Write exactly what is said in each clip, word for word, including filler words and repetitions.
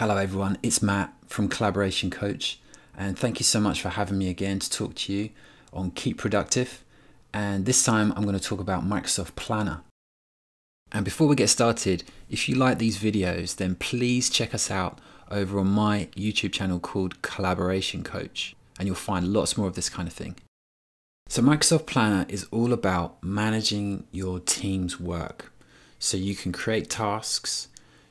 Hello everyone, it's Matt from Collaboration Coach, and thank you so much for having me again to talk to you on Keep Productive. And this time I'm going to talk about Microsoft Planner. And before we get started, if you like these videos, then please check us out over on my YouTube channel called Collaboration Coach, and you'll find lots more of this kind of thing. So Microsoft Planner is all about managing your team's work. So you can create tasks,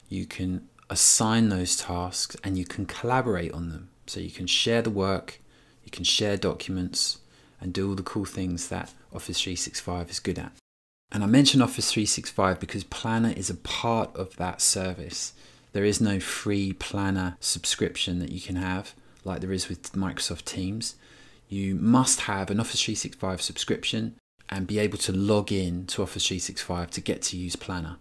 you can assign those tasks, and you can collaborate on them. So you can share the work, you can share documents, and do all the cool things that Office three sixty-five is good at. And I mention Office three sixty-five because Planner is a part of that service. There is no free Planner subscription that you can have like there is with Microsoft Teams. You must have an Office three sixty-five subscription and be able to log in to Office three sixty-five to get to use Planner.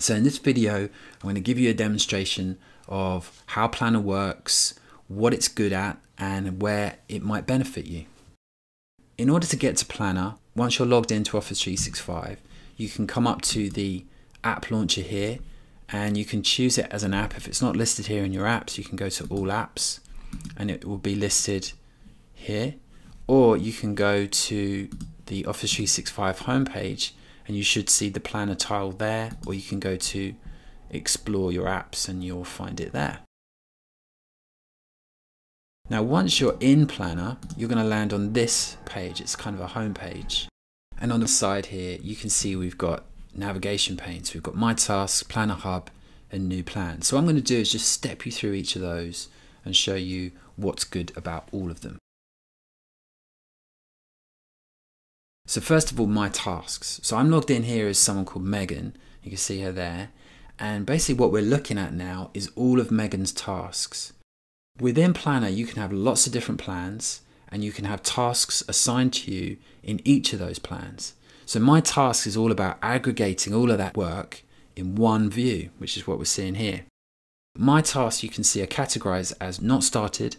So in this video, I'm going to give you a demonstration of how Planner works, what it's good at, and where it might benefit you. In order to get to Planner, once you're logged into Office three sixty-five, you can come up to the app launcher here, and you can choose it as an app. If it's not listed here in your apps, you can go to all apps and it will be listed here, or you can go to the Office three sixty-five homepage and you should see the Planner tile there, or you can go to explore your apps and you'll find it there. Now once you're in Planner, you're going to land on this page. It's kind of a home page, and on the side here you can see we've got navigation panes. We've got My Tasks, Planner Hub, and New Plan. So what I'm going to do is just step you through each of those and show you what's good about all of them. So first of all, My Tasks. So I'm logged in here as someone called Megan. You can see her there. And basically what we're looking at now is all of Megan's tasks. Within Planner, you can have lots of different plans, and you can have tasks assigned to you in each of those plans. So My Tasks is all about aggregating all of that work in one view, which is what we're seeing here. My Tasks, you can see, are categorized as not started,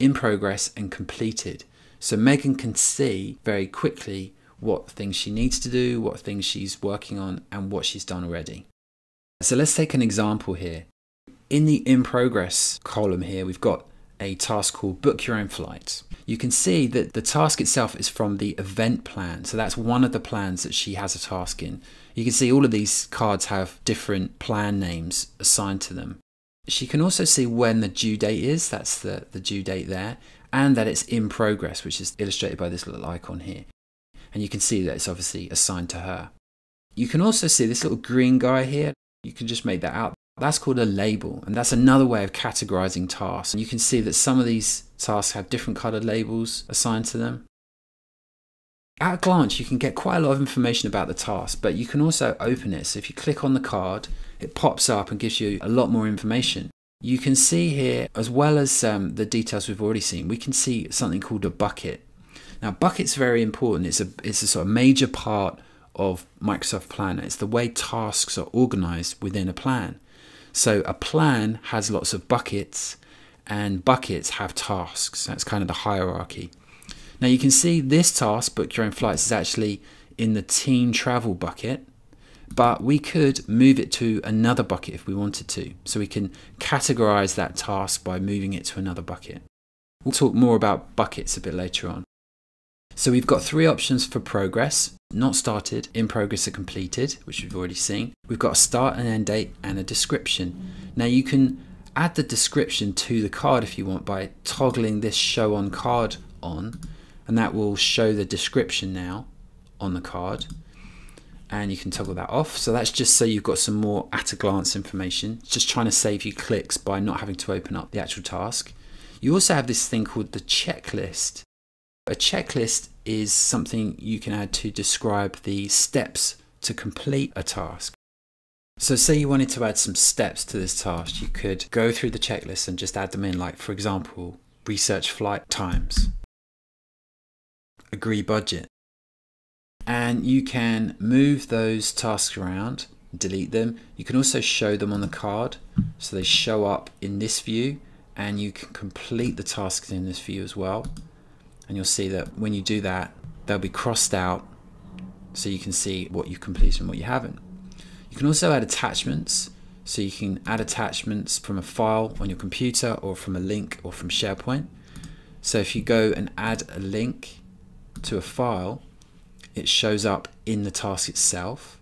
in progress, and completed. So Megan can see very quickly what things she needs to do, what things she's working on, and what she's done already. So let's take an example here. In the in progress column here, we've got a task called Book Your Own Flight. You can see that the task itself is from the event plan. So that's one of the plans that she has a task in. You can see all of these cards have different plan names assigned to them. She can also see when the due date is. That's the, the due date there, and that it's in progress, which is illustrated by this little icon here. And you can see that it's obviously assigned to her. You can also see this little green guy here. You can just make that out. That's called a label, and that's another way of categorizing tasks. And you can see that some of these tasks have different colored labels assigned to them. At a glance, you can get quite a lot of information about the task, but you can also open it. So if you click on the card, it pops up and gives you a lot more information. You can see here, as well as um, the details we've already seen, we can see something called a bucket. Now, bucket's very important. It's a, it's a sort of major part of Microsoft Planner. It's the way tasks are organized within a plan. So a plan has lots of buckets, and buckets have tasks. That's kind of the hierarchy. Now you can see this task, Book Your Own Flights, is actually in the team travel bucket, but we could move it to another bucket if we wanted to. So we can categorize that task by moving it to another bucket. We'll talk more about buckets a bit later on. So we've got three options for progress: not started, in progress, or completed, which we've already seen. We've got a start and end date and a description. Now you can add the description to the card if you want by toggling this show on card on, and that will show the description now on the card. And you can toggle that off. So that's just so you've got some more at a glance information. It's just trying to save you clicks by not having to open up the actual task. You also have this thing called the checklist. A checklist is something you can add to describe the steps to complete a task. So say you wanted to add some steps to this task, you could go through the checklist and just add them in, like for example, research flight times, agree budget. And you can move those tasks around, delete them. You can also show them on the card, so they show up in this view, and you can complete the tasks in this view as well. And you'll see that when you do that, they'll be crossed out, so you can see what you've completed and what you haven't. You can also add attachments. So you can add attachments from a file on your computer or from a link or from SharePoint. So if you go and add a link to a file, it shows up in the task itself.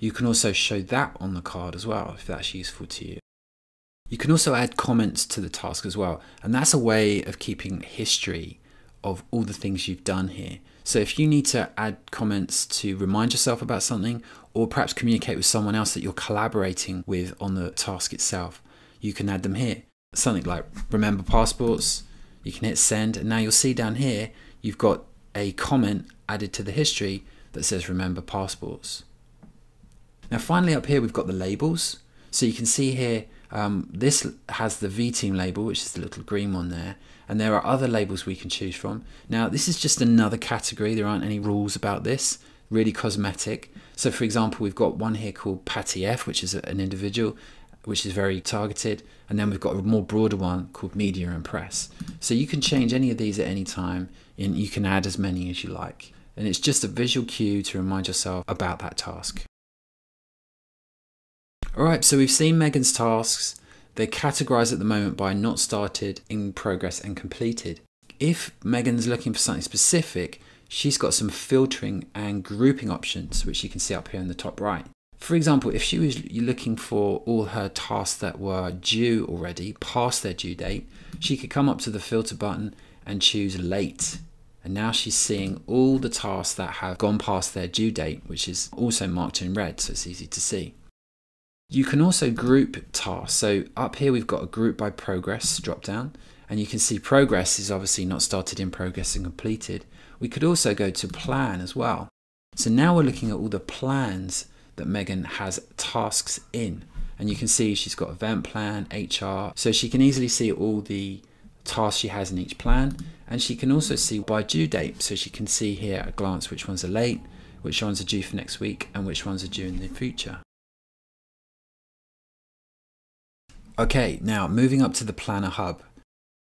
You can also show that on the card as well, if that's useful to you. You can also add comments to the task as well. And that's a way of keeping history of all the things you've done here. So if you need to add comments to remind yourself about something, or perhaps communicate with someone else that you're collaborating with on the task itself, you can add them here. Something like remember passports, you can hit send, and now you'll see down here, you've got a comment added to the history that says remember passports. Now finally up here, we've got the labels. So you can see here, um, this has the V team label, which is the little green one there. And there are other labels we can choose from. Now this is just another category. There aren't any rules about this, really cosmetic. So for example, we've got one here called Patty F, which is an individual, which is very targeted. And then we've got a more broader one called Media and Press. So you can change any of these at any time, and you can add as many as you like. And it's just a visual cue to remind yourself about that task. All right, so we've seen Megan's tasks. They're categorized at the moment by not started, in progress, and completed. If Megan's looking for something specific, she's got some filtering and grouping options, which you can see up here in the top right. For example, if she was looking for all her tasks that were due already, past their due date, she could come up to the filter button and choose late. And now she's seeing all the tasks that have gone past their due date, which is also marked in red, so it's easy to see. You can also group tasks. So up here, we've got a group by progress drop-down, and you can see progress is obviously not started, in progress, and completed. We could also go to plan as well. So now we're looking at all the plans that Megan has tasks in, and you can see she's got event plan, H R, so she can easily see all the tasks she has in each plan, and she can also see by due date, so she can see here at a glance which ones are late, which ones are due for next week, and which ones are due in the future. Okay, now moving up to the planner hub.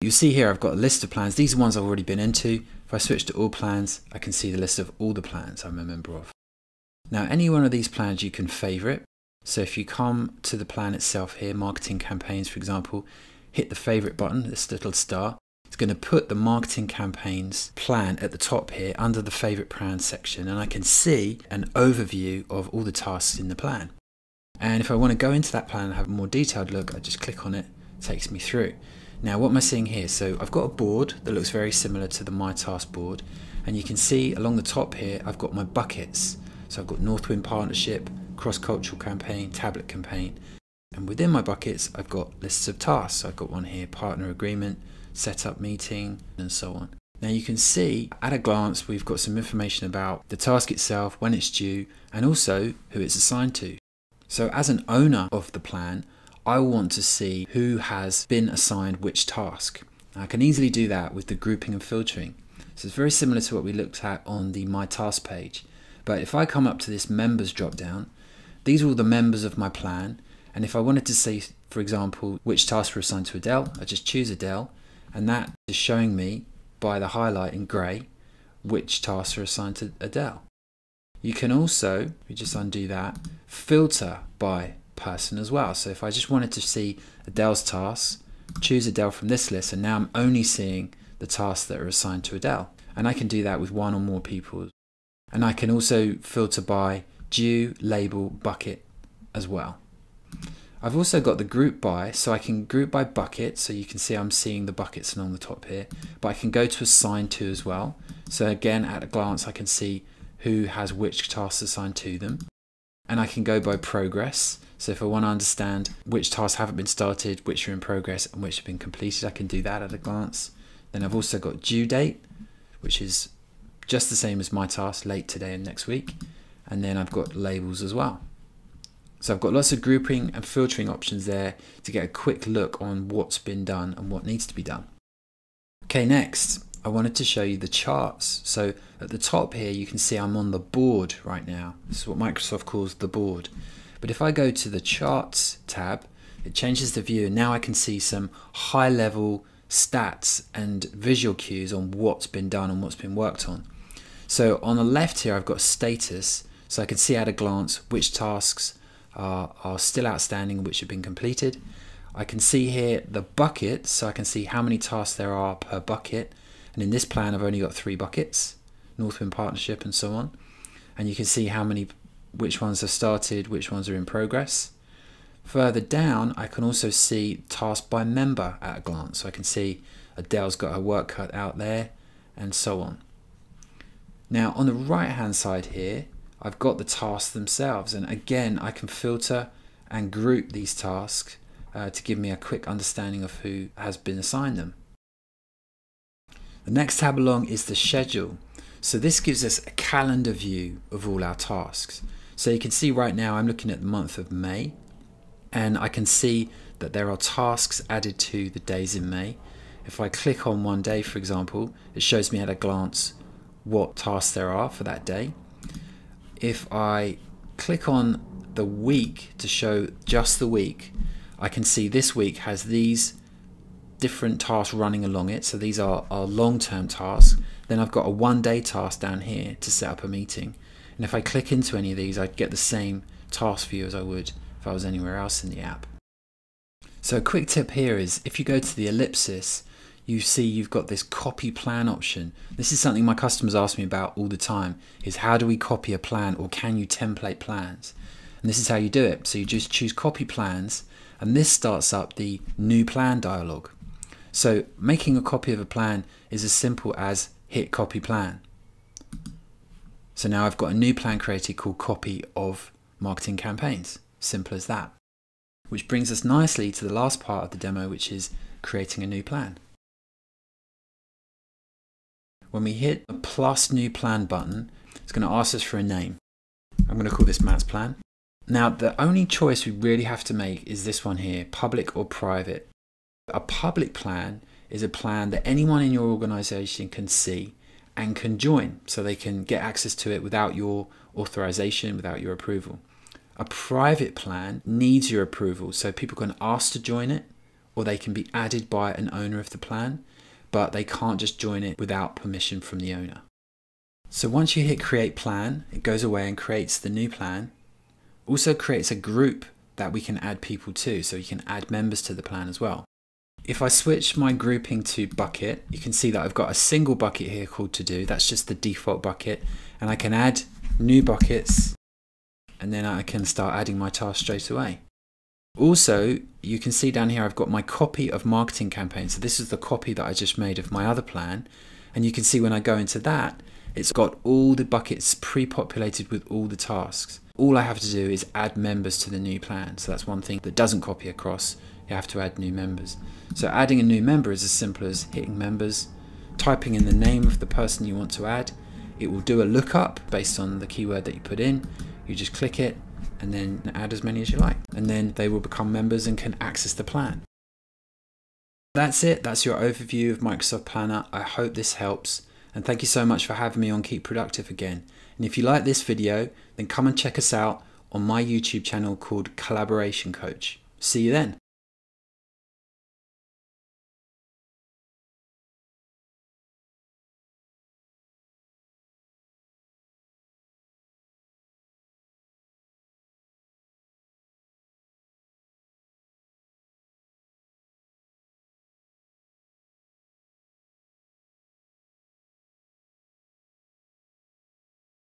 You see here I've got a list of plans. These are ones I've already been into. If I switch to all plans, I can see the list of all the plans I'm a member of. Now any one of these plans you can favorite. So if you come to the plan itself here, Marketing Campaigns for example, hit the favorite button, this little star. It's going to put the Marketing Campaigns plan at the top here under the favorite plan section, and I can see an overview of all the tasks in the plan. And if I want to go into that plan and have a more detailed look, I just click on it, it takes me through. Now what am I seeing here? So I've got a board that looks very similar to the My Task board, and you can see along the top here I've got my buckets. So I've got Northwind Partnership, Cross-Cultural Campaign, Tablet Campaign. And within my buckets, I've got lists of tasks. So I've got one here, partner agreement, setup meeting, and so on. Now you can see at a glance, we've got some information about the task itself, when it's due, and also who it's assigned to. So as an owner of the plan, I want to see who has been assigned which task. Now I can easily do that with the grouping and filtering. So it's very similar to what we looked at on the My Task page. But if I come up to this members drop down, these are all the members of my plan. And if I wanted to see, for example, which tasks were assigned to Adele, I just choose Adele. And that is showing me by the highlight in grey which tasks are assigned to Adele. You can also, we just undo that, filter by person as well. So if I just wanted to see Adele's tasks, choose Adele from this list, and now I'm only seeing the tasks that are assigned to Adele. And I can do that with one or more people. And I can also filter by due, label, bucket as well. I've also got the group by, so I can group by bucket, so you can see I'm seeing the buckets along the top here, but I can go to assign to as well. So again, at a glance, I can see who has which tasks assigned to them. And I can go by progress. So if I want to understand which tasks haven't been started, which are in progress, and which have been completed, I can do that at a glance. Then I've also got due date, which is just the same as my task, late today and next week. And then I've got labels as well. So I've got lots of grouping and filtering options there to get a quick look on what's been done and what needs to be done. Okay, next, I wanted to show you the charts. So at the top here, you can see I'm on the board right now. This is what Microsoft calls the board. But if I go to the charts tab, it changes the view. And now I can see some high level stats and visual cues on what's been done and what's been worked on. So on the left here, I've got status. So I can see at a glance which tasks are, are still outstanding, which have been completed. I can see here the buckets, so I can see how many tasks there are per bucket. And in this plan, I've only got three buckets, Northwind Partnership and so on. And you can see how many, which ones have started, which ones are in progress. Further down, I can also see task by member at a glance. So I can see Adele's got her work cut out there and so on. Now on the right hand side here, I've got the tasks themselves. And again, I can filter and group these tasks uh, to give me a quick understanding of who has been assigned them. The next tab along is the schedule. So this gives us a calendar view of all our tasks. So you can see right now I'm looking at the month of May, and I can see that there are tasks added to the days in May. If I click on one day, for example, it shows me at a glance what tasks there are for that day. If I click on the week to show just the week, I can see this week has these different tasks running along it. So these are our long-term tasks. Then I've got a one-day task down here to set up a meeting. And if I click into any of these, I'd get the same task view as I would if I was anywhere else in the app. So a quick tip here is if you go to the ellipsis, you see you've got this copy plan option. This is something my customers ask me about all the time, is how do we copy a plan, or can you template plans? And this is how you do it. So you just choose copy plans, and this starts up the new plan dialog. So making a copy of a plan is as simple as hit copy plan. So now I've got a new plan created called Copy of Marketing Campaigns. Simple as that. Which brings us nicely to the last part of the demo, which is creating a new plan. When we hit the plus new plan button, it's going to ask us for a name. I'm going to call this Matt's plan. Now the only choice we really have to make is this one here, public or private. A public plan is a plan that anyone in your organization can see and can join, so they can get access to it without your authorization, without your approval. A private plan needs your approval, so people can ask to join it, or they can be added by an owner of the plan, but they can't just join it without permission from the owner. So once you hit create plan, it goes away and creates the new plan. Also creates a group that we can add people to, so you can add members to the plan as well. If I switch my grouping to bucket, you can see that I've got a single bucket here called to do. That's just the default bucket, and I can add new buckets, and then I can start adding my tasks straight away. Also, you can see down here I've got my copy of marketing campaigns. So this is the copy that I just made of my other plan, and you can see when I go into that, it's got all the buckets pre-populated with all the tasks. All I have to do is add members to the new plan. So that's one thing that doesn't copy across. You have to add new members. So adding a new member is as simple as hitting members, typing in the name of the person you want to add. It will do a lookup based on the keyword that you put in. You just click it and then add as many as you like, and then they will become members and can access the plan. That's it. That's your overview of Microsoft Planner. I hope this helps, and thank you so much for having me on Keep Productive again. And if you like this video, then come and check us out on my YouTube channel called Collaboration Coach. See you then.